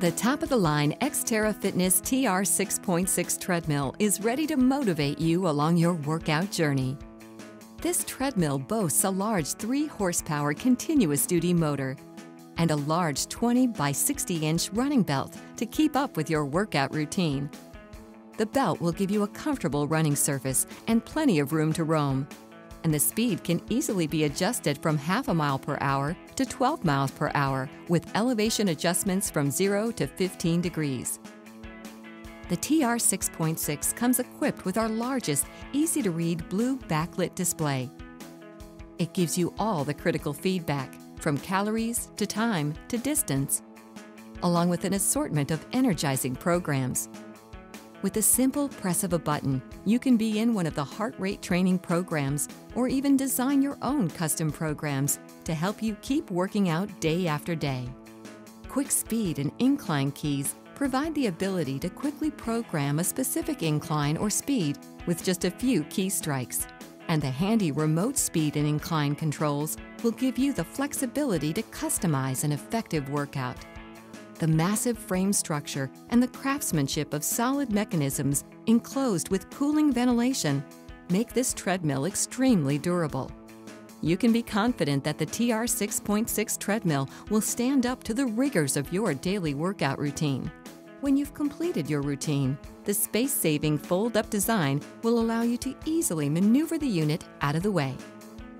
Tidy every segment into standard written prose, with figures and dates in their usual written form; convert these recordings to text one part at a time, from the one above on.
The top-of-the-line XTERRA Fitness TR6.6 treadmill is ready to motivate you along your workout journey. This treadmill boasts a large 3-horsepower continuous-duty motor and a large 20 by 60-inch running belt to keep up with your workout routine. The belt will give you a comfortable running surface and plenty of room to roam, and the speed can easily be adjusted from 0.5 mph to 12 mph with elevation adjustments from 0 to 15 degrees. The TR6.6 comes equipped with our largest, easy-to-read blue backlit display. It gives you all the critical feedback, from calories to time to distance, along with an assortment of energizing programs. With the simple press of a button, you can be in one of the heart rate training programs or even design your own custom programs to help you keep working out day after day. Quick speed and incline keys provide the ability to quickly program a specific incline or speed with just a few key strikes. And the handy remote speed and incline controls will give you the flexibility to customize an effective workout. The massive frame structure and the craftsmanship of solid mechanisms enclosed with cooling ventilation make this treadmill extremely durable. You can be confident that the TR6.6 treadmill will stand up to the rigors of your daily workout routine. When you've completed your routine, the space-saving fold-up design will allow you to easily maneuver the unit out of the way.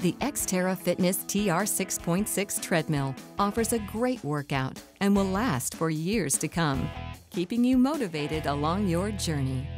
The XTERRA Fitness TR6.6 treadmill offers a great workout and will last for years to come, keeping you motivated along your journey.